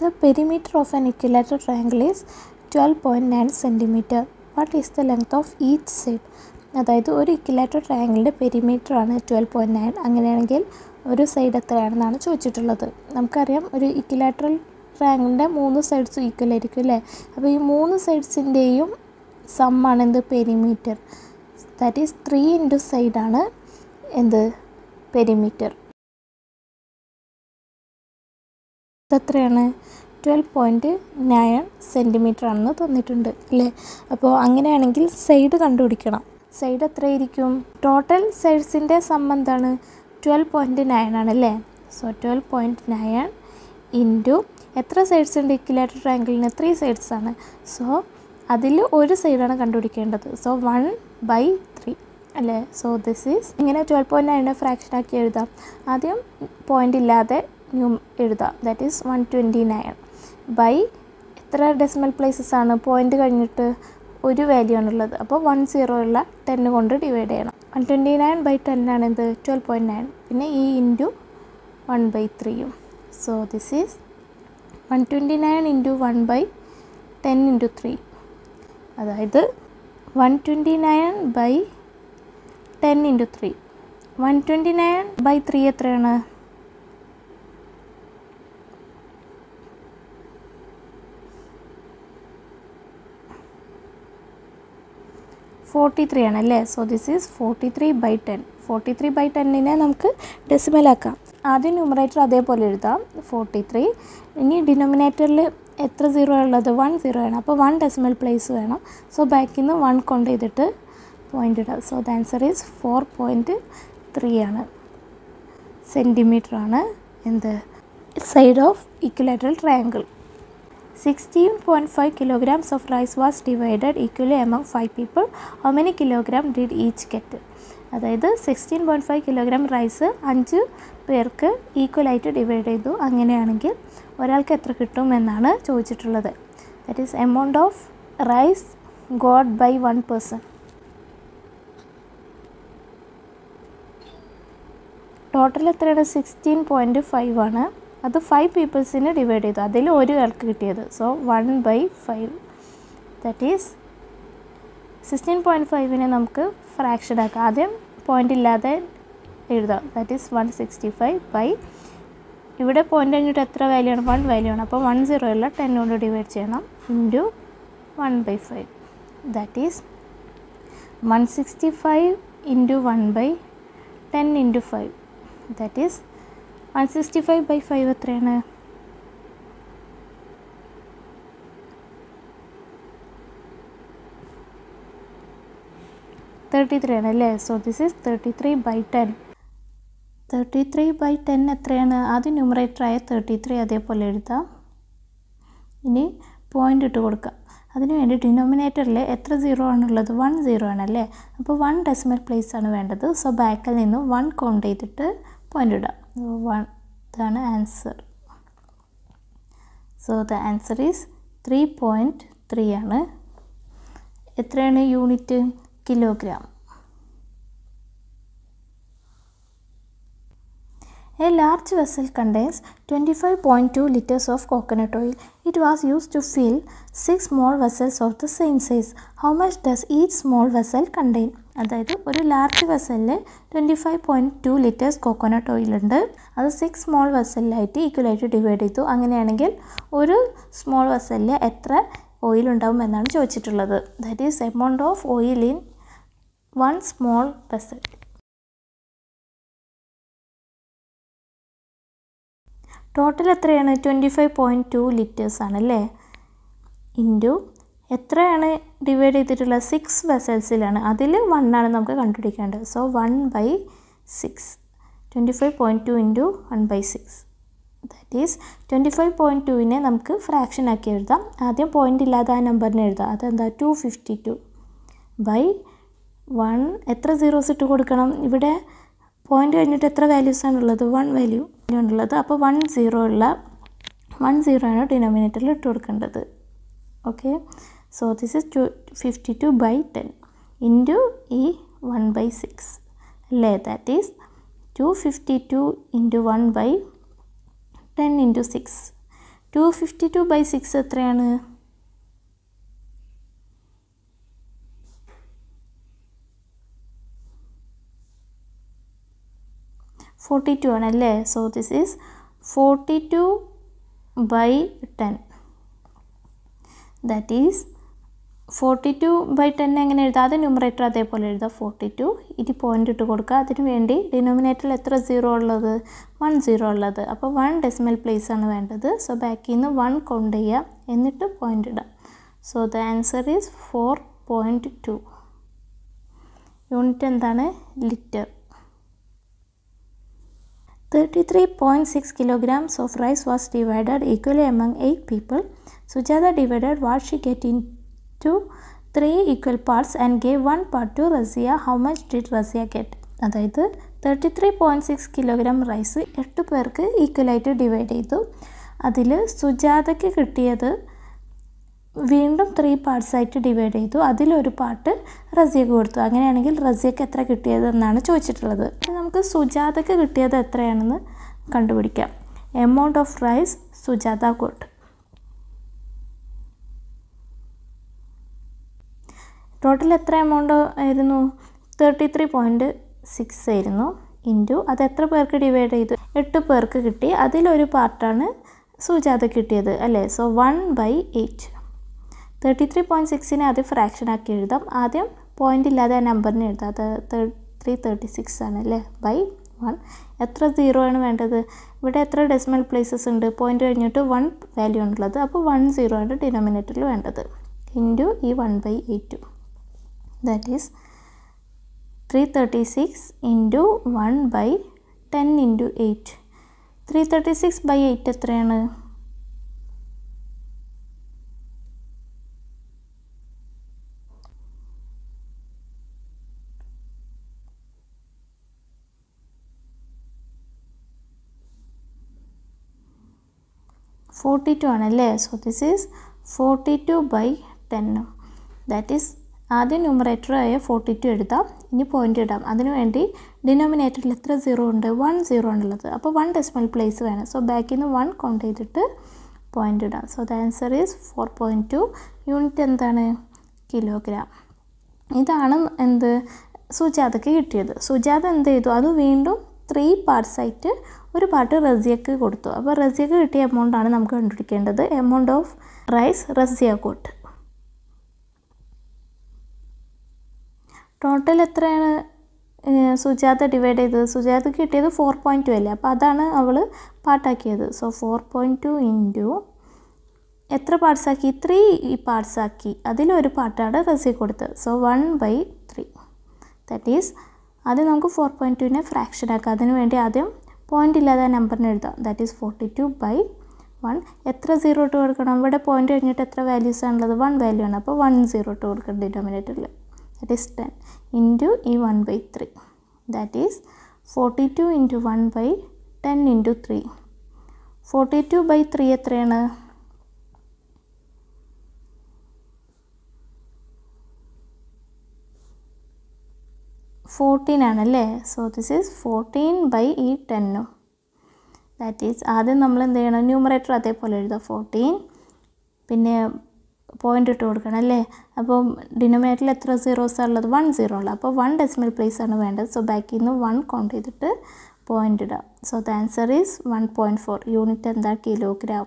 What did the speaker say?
The perimeter of an equilateral triangle is 12.9 centimeter. What is the length of each side? അതായത് ഒരു equilateral ട്രയാങ്കിളിൻ്റെ perimeter ആണ് 12.9. അങ്ങനെയാണെങ്കിൽ ഒരു സൈഡ് എത്രയാണെന്നാണ് ചോദിച്ചിട്ടുള്ളത്. നമുക്കറിയാം ഒരു ഇക്വലാറ്ററൽ ട്രയാങ്കിളിൻ്റെ മൂന്ന് സൈഡ്സ് ഈക്വൽ ആയിരിക്കും അല്ലേ. അപ്പോൾ ഈ മൂന്ന് സൈഡ്സിൻ്റെയും സമ്മാണ് എന്ത്? പെരിമീറ്റർ. ദാറ്റ് ഈസ് 3 × സൈഡാണ് എന്ത്? പെരിമീറ്റർ. ഇതെത്രയാണ്? 12.9 സെൻറ്റിമീറ്റർ ആണെന്ന് തന്നിട്ടുണ്ട് അല്ലേ. അപ്പോൾ അങ്ങനെയാണെങ്കിൽ സൈഡ് കണ്ടുപിടിക്കണം. സൈഡ് എത്രയായിരിക്കും? ടോട്ടൽ സൈഡ്സിൻ്റെ സംബന്ധമാണ് 12.9 ആണ് അല്ലേ. സോ 12.9 ഇൻറ്റു എത്ര സൈഡ്സ് ഉണ്ട് ഇക്വലാറ്ററൽ ട്രയാങ്കിളിന്? 3 സൈഡ്സ് ആണ്. സോ അതിൽ ഒരു സൈഡാണ് കണ്ടുപിടിക്കേണ്ടത്. സോ 1/3 അല്ലേ. സോ ദിസ് ഈസ് ഇങ്ങനെ 12.9 ഫ്രാക്ഷനാക്കി എഴുതാം. ആദ്യം പോയിൻ്റ് ഇല്ലാതെ എഴുതാം. ദാറ്റ് ഈസ് 129 ബൈ എത്ര ഡെസിമൽ പ്ലേസസ് ആണ്? പോയിൻ്റ് കഴിഞ്ഞിട്ട് ഒരു വാല്യൂ ആണുള്ളത്. അപ്പോൾ 10 ഉള്ള 10 കൊണ്ട് ഡിവൈഡ് ചെയ്യണം. 129/10 ആണ് ഇത് 12.9. പിന്നെ ഈ ഇൻറ്റു 1/3യും. So this is 129 × 1/10 × 3. അതായത് 129/10 × 3. 129/3 എത്രയാണ്? 43 ആണ് അല്ലേ. So this is 43/10. 43/10നെ നമുക്ക് ഡെസിമലാക്കാം. ആദ്യം ന്യൂമറേറ്റർ അതേപോലെ എഴുതാം 43. ഇനി ഡിനോമിനേറ്ററിൽ എത്ര സീറോ ഉള്ളത്? 10 ആണ്. അപ്പോൾ 1 ഡെസിമൽ പ്ലേസ് വേണം. സോ ബാക്കിൽ നിന്ന് 1 കൊണ്ട് ചെയ്തിട്ട് പോയിൻ്റ് ഇടാം. സോ ദ ആൻസർ ഈസ് 4.3 ആണ് സെൻറ്റിമീറ്റർ ആണ് എന്ത്? Side of equilateral triangle. 16.5 kilograms of rice was divided equally among 5 people. How many kilogram did each get? അതായത് 16.5 കിലോഗ്രാം റൈസ് 5 പേർക്ക് ഈക്വലായിട്ട് ഡിവൈഡ് ചെയ്തു. അങ്ങനെയാണെങ്കിൽ ഒരാൾക്ക് എത്ര കിട്ടും എന്നാണ് ചോദിച്ചിട്ടുള്ളത്. That is amount of rice got by 1 person. Total എത്രയാണ്? 16.5 ആണ്. അത് 5 പീപ്പിൾസിന് ഡിവൈഡ് ചെയ്തു. അതിൽ ഒരു ആൾക്ക് കിട്ടിയത്. സോ 1/5. ദാറ്റ് ഈസ് 16.5നെ നമുക്ക് ഫ്രാക്ഷൻ ആക്കാം. ആദ്യം പോയിൻ്റ് ഇല്ലാതെ എഴുതാം. That is 165/. ഇവിടെ പോയിൻ്റ് കഴിഞ്ഞിട്ട് എത്ര വാല്യൂ ആണ്? 1 വാല്യൂ ആണ്. അപ്പോൾ 10 ഉള്ള 10 കൊണ്ട് ഡിവൈഡ് ചെയ്യണം. Into 1/5. That is 165 × 1/10 × 5. That is 165/5 എത്രയാണ്? 33 ആണ് അല്ലേ. So this is 33/10. 33/10 എത്രയാണ്? ആദ്യം ന്യൂമറേറ്ററായ 33 അതേപോലെ എഴുതാം. ഇനി പോയിൻ്റ് ഇട്ട് കൊടുക്കാം. അതിനുവേണ്ടി ഡിനോമിനേറ്ററിൽ എത്ര സീറോ ആണുള്ളത്? 10 ആണല്ലേ. അപ്പോൾ 1 ഡെസിമൽ പ്ലേസ് ആണ് വേണ്ടത്. സോ ബാക്കിൽ നിന്ന് 1 കൗണ്ട് ചെയ്തിട്ട് പോയിൻ്റ് ഇടാം. 1 ഇതാണ് answer. So the answer is 3.3 ആണ്. എത്രയാണ് unit? Kilogram. A large vessel contains 25.2 liters of coconut oil. It was used to fill 6 small vessels of the same size. How much does each small vessel contain? അതായത് ഒരു large വെസലിൽ 25.2 liters coconut ഓയിലുണ്ട്. അത് 6 small വെസലിലായിട്ട് ഈക്വലായിട്ട് divide ചെയ്തു. അങ്ങനെയാണെങ്കിൽ ഒരു small വെസലിൽ എത്ര ഓയിൽ ഉണ്ടാവും എന്നാണ് ചോദിച്ചിട്ടുള്ളത്. That is amount of oil in 1 small vessel. Total എത്രയാണ്? 25.2 liters ആണല്ലേ. ഇൻറ്റു എത്രയാണ് ഡിവൈഡ് ചെയ്തിട്ടുള്ള? 6 വെസൽസിലാണ്. അതിൽ 1 ആണ് നമുക്ക് കണ്ടുപിടിക്കേണ്ടത്. സോ 1/6. 25.2 × 1/6. ദാറ്റ് ഈസ് 25.2നെ നമുക്ക് ഫ്രാക്ഷൻ ആക്കി എഴുതാം. ആദ്യം പോയിൻ്റ് ഇല്ലാതെ ആ നമ്പറിനെ എഴുതാം. അതെന്താ? 252/1. എത്ര സീറോസ് ഇട്ട് കൊടുക്കണം? ഇവിടെ പോയിൻ്റ് കഴിഞ്ഞിട്ട് എത്ര വാല്യൂസ് ആണുള്ളത്? 1 വാല്യൂ ആണുള്ളത്. അപ്പോൾ 10 ആണ് ഡിനോമിനേറ്ററിൽ ഇട്ട് കൊടുക്കേണ്ടത്. Okay. So this is 252/10 into ഈ 1/6 അല്ലേ. That is 252 × 1/10 × 6. 252/6 എത്രയാണ്? 42 ആണല്ലേ. So this is 42/10. That is 42/10 എങ്ങനെ എഴുതാം? അത് ന്യൂമറേറ്റർ അതേപോലെ എഴുതാം. 42 ഇനി പോയിൻ്റ് ഇട്ട് കൊടുക്കുക. അതിനു വേണ്ടി ഡിനോമിനേറ്ററിൽ എത്ര സീറോ ഉള്ളത്? 1 0 ഉള്ളത്. അപ്പോൾ 1 ഡെസിമൽ പ്ലേസ് ആണ് വേണ്ടത്. സോ ബാക്കിൽ നിന്ന് 1 കൗണ്ട് ചെയ്യാം, എന്നിട്ട് പോയിൻ്റ് ഇടാം. So the answer is 4.2. Unit എന്താണ്? Litre. 33.6 kilograms of rice was divided equally among 8 people. Sujata divided what she get into 3 equal parts and gave 1 part to Razia. How much did Razia get? അതായത് 33.6 kilogram rice 8 പേർക്ക് ഈക്വലായിട്ട് divide ചെയ്തു. അതിൽ സുജാതയ്ക്ക് കിട്ടിയത് വീണ്ടും 3 പാർട്സായിട്ട് divide ചെയ്തു. അതിലൊരു part റസിയക്ക് കൊടുത്തു. അങ്ങനെയാണെങ്കിൽ റസിയക്ക് എത്ര കിട്ടിയതെന്നാണ് ചോദിച്ചിട്ടുള്ളത്. നമുക്ക് സുജാതയ്ക്ക് കിട്ടിയത് എത്രയാണെന്ന് കണ്ടുപിടിക്കാം. Amount of rice Sujatha got. Total എത്ര എമൗണ്ട് ആയിരുന്നു? 33.6 ആയിരുന്നു. ഇൻറ്റു അത് എത്ര പേർക്ക് ഡിവൈഡ് ചെയ്തു? 8 പേർക്ക് കിട്ടി. അതിലൊരു പാർട്ടാണ് സുജാത കിട്ടിയത് അല്ലേ. സോ 1/8. 33.6നെ ആദ്യം ഫ്രാക്ഷനാക്കി എഴുതാം. ആദ്യം പോയിൻ്റ് ഇല്ലാതെ ആ നമ്പറിനെ എഴുതാം. അത് 336 ആണ് അല്ലേ. by 1. എത്ര സീറോ ആണ് വേണ്ടത്? ഇവിടെ എത്ര ഡെസിമൽ പ്ലേസസ് ഉണ്ട്? പോയിൻ്റ് കഴിഞ്ഞിട്ട് 1 വാല്യൂ ഉള്ളത്. അപ്പോൾ 1 0 ആണ് ഡിനോമിനേറ്ററിൽ വേണ്ടത്. ഇൻറ്റു ഈ 1/8. That is 336 into 1/10 into 8. 336/8 എത്രയാണ്? 42 ആണല്ലേ. So this is 42/10. That is ആദ്യം ന്യൂമറേറ്ററായ 42 എഴുതാം. ഇനി പോയിൻ്റ് ഇടാം. അതിനുവേണ്ടി ഡിനോമിനേറ്ററിൽ എത്ര സീറോ ഉണ്ട്? 1 0 ആണുള്ളത്. അപ്പോൾ 1 ഡെസിമൽ പ്ലേസ് വേണം. സോ ബാക്കിൽ നിന്ന് 1 കൗണ്ട് ചെയ്തിട്ട് പോയിൻ്റ് ഇടാം. So the answer is 4.2. Unit എന്താണ്? കിലോഗ്രാം. ഇതാണ് എന്ത് സുജാതയ്ക്ക് കിട്ടിയത്. സുജാത എന്ത് ചെയ്തു? അത് വീണ്ടും 3 പാർട്സായിട്ട് ഒരു പാർട്ട് റസിയക്ക് കൊടുത്തു. അപ്പോൾ റസിയക്ക് കിട്ടിയ എമൗണ്ടാണ് നമുക്ക് കണ്ടുപിടിക്കേണ്ടത്. Amount of rice Razia got. Total എത്രയാണ് സുജാത ഡിവൈഡ് ചെയ്തത്? സുജാതയ്ക്ക് കിട്ടിയത് 4.2 അല്ലേ. അപ്പോൾ അതാണ് അവൾ പാർട്ടാക്കിയത്. സോ 4.2 ഇൻറ്റു എത്ര പാർട്സാക്കി? 3 പാർട്സാക്കി. അതിലൊരു പാർട്ടാണ് റസിയ കൊടുത്തത്. സോ 1/3. ദാറ്റ് ഈസ് ആദ്യം നമുക്ക് 4.2നെ ഫ്രാക്ഷനാക്കാം. അതിനു വേണ്ടി ആദ്യം പോയിൻ്റ് ഇല്ലാതെ നമ്പറിന് എഴുതാം. That is 42/1. എത്ര സീറോ ഇട്ട് കൊടുക്കണം? ഇവിടെ പോയിൻ്റ് കഴിഞ്ഞിട്ട് എത്ര വാല്യൂസ് ആണുള്ളത്? 1 വാല്യൂ ആണ്. അപ്പോൾ 1 0 ഇട്ട് കൊടുക്കണം ഡിനോമിനേറ്ററിൽ. ദാറ്റ് ഈസ് 10 ഇൻറ്റു ഈ 1/3. That is 42 into 1/10 into 3. 42/3 എത്രയാണ്? 14 ആണല്ലേ. So this is 14/10. That is ആദ്യം നമ്മൾ എന്ത് ചെയ്യണം? ന്യൂമറേറ്റർ അതേപോലെ എഴുതാം. 14 പിന്നെ പോയിൻ്റ് ഇട്ട് കൊടുക്കണം അല്ലേ. അപ്പോൾ ഡിനോമിനേറ്ററിൽ എത്ര സീറോസാണ് ഉള്ളത്? 1 0 ഉള്ളത്. അപ്പോൾ 1 ഡെസിമൽ പ്ലേസ് ആണ് വേണ്ടത്. സോ ബാക്കിൽ നിന്ന് 1 കൗണ്ട് ചെയ്തിട്ട് പോയിൻ്റ് ഇടാം. So the answer is 1.4. Unit എന്താ? കിലോഗ്രാം.